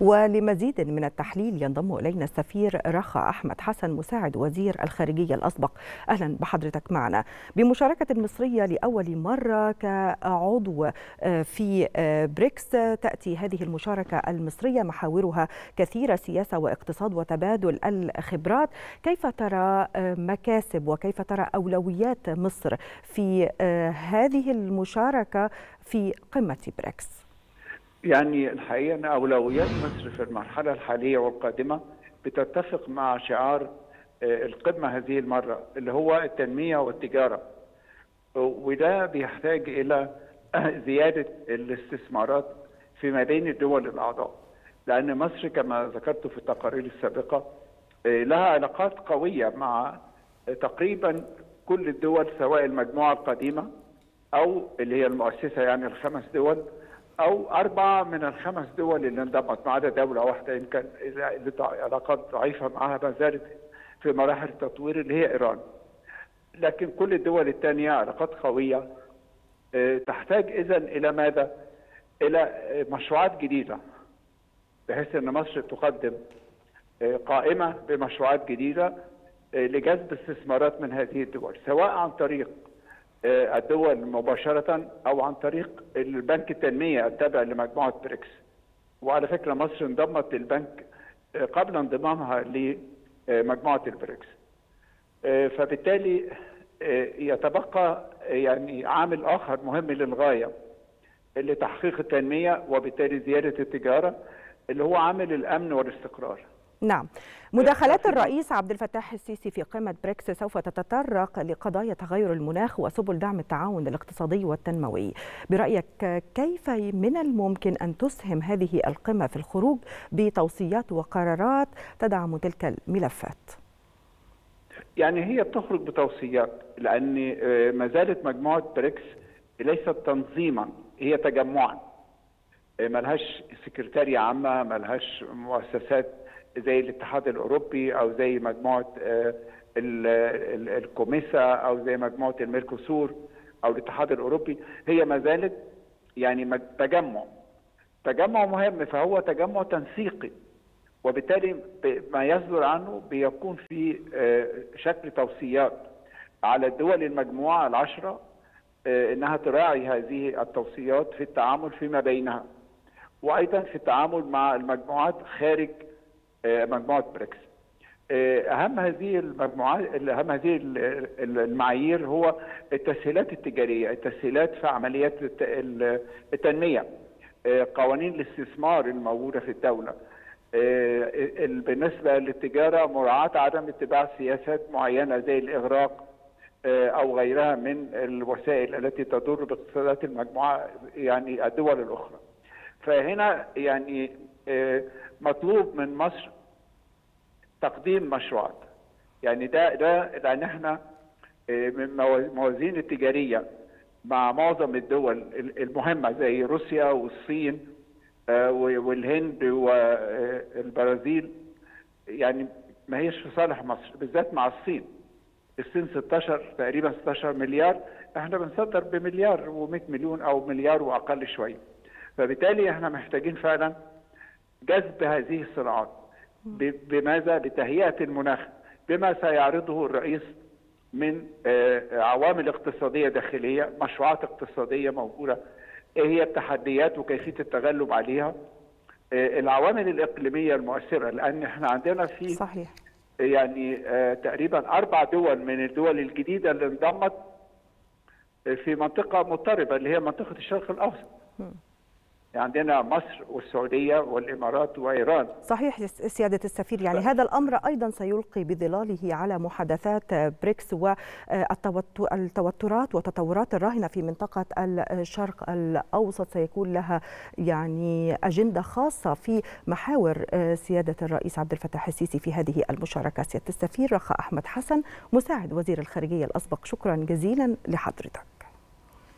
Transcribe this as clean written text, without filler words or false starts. ولمزيد من التحليل ينضم إلينا السفير رخا أحمد حسن مساعد وزير الخارجية الأسبق. أهلا بحضرتك معنا. بمشاركة المصرية لأول مرة كعضو في بريكس، تأتي هذه المشاركة المصرية محاورها كثيرة، سياسة واقتصاد وتبادل الخبرات. كيف ترى مكاسب وكيف ترى أولويات مصر في هذه المشاركة في قمة بريكس؟ يعني الحقيقة أن أولويات مصر في المرحلة الحالية والقادمة بتتفق مع شعار القمة هذه المرة اللي هو التنمية والتجارة، وده بيحتاج إلى زيادة الاستثمارات فيما بين الدول الأعضاء، لأن مصر كما ذكرت في التقارير السابقة لها علاقات قوية مع تقريبا كل الدول، سواء المجموعة القديمة أو اللي هي المؤسسة، يعني الخمس دول أو أربعة من الخمس دول اللي انضمت، ما عدا دولة واحدة يمكن علاقات ضعيفة معها ما زالت في مراحل التطوير اللي هي إيران. لكن كل الدول الثانية علاقات قوية، تحتاج إذا إلى ماذا؟ إلى مشروعات جديدة، بحيث أن مصر تقدم قائمة بمشروعات جديدة لجذب استثمارات من هذه الدول، سواء عن طريق الدول مباشرة أو عن طريق البنك التنمية التابع لمجموعة بريكس. وعلى فكرة مصر انضمت للبنك قبل انضمامها لمجموعة البريكس، فبالتالي يتبقى يعني عامل آخر مهم للغاية لتحقيق التنمية وبالتالي زيادة التجارة، اللي هو عامل الأمن والاستقرار. نعم، مداخلات الرئيس عبد الفتاح السيسي في قمة بريكس سوف تتطرق لقضايا تغير المناخ وسبل دعم التعاون الاقتصادي والتنموي. برأيك كيف من الممكن أن تسهم هذه القمة في الخروج بتوصيات وقرارات تدعم تلك الملفات؟ يعني هي بتخرج بتوصيات، لأن ما زالت مجموعة بريكس ليست تنظيما، هي تجمعا، ملهاش سكرتارية عامة، ملهاش مؤسسات زي الاتحاد الأوروبي أو زي مجموعة الكوميسا أو زي مجموعة الميركوسور أو الاتحاد الأوروبي. هي ما زالت يعني تجمع مهم، فهو تجمع تنسيقي، وبالتالي ما يصدر عنه بيكون في شكل توصيات على الدول المجموعة العشرة إنها تراعي هذه التوصيات في التعامل فيما بينها، وأيضا في التعامل مع المجموعات خارج مجموعة بريكس. أهم هذه المعايير هو التسهيلات التجارية، التسهيلات في عمليات التنمية، قوانين الاستثمار الموجودة في الدولة، بالنسبة للتجارة مراعاة عدم اتباع سياسات معينة زي الإغراق أو غيرها من الوسائل التي تضر باقتصادات المجموعة، يعني الدول الأخرى. فهنا يعني مطلوب من مصر تقديم مشروعات، يعني ده لأن احنا من موازين التجارية مع معظم الدول المهمة زي روسيا والصين والهند والبرازيل، يعني ما هيش في صالح مصر، بالذات مع الصين 16 مليار، احنا بنصدر بمليار و100 مليون او مليار واقل شويه. فبالتالي احنا محتاجين فعلا جذب هذه الصناعات. بماذا؟ بتهيئة المناخ، بما سيعرضه الرئيس من عوامل اقتصادية داخلية، مشروعات اقتصادية موجودة، ايه هي التحديات وكيفية التغلب عليها، العوامل الإقليمية المؤثرة، لأن احنا عندنا في صحيح يعني تقريبا 4 دول من الدول الجديدة اللي انضمت في منطقة مضطربة اللي هي منطقة الشرق الأوسط. عندنا مصر والسعودية والإمارات وإيران. صحيح سيادة السفير، يعني هذا الأمر أيضا سيلقي بظلاله على محادثات بريكس والتوترات وتطورات الراهنة في منطقة الشرق الأوسط، سيكون لها يعني أجندة خاصة في محاور سيادة الرئيس عبد الفتاح السيسي في هذه المشاركة. سيادة السفير رخا أحمد حسن مساعد وزير الخارجية الأسبق، شكرا جزيلا لحضرتك.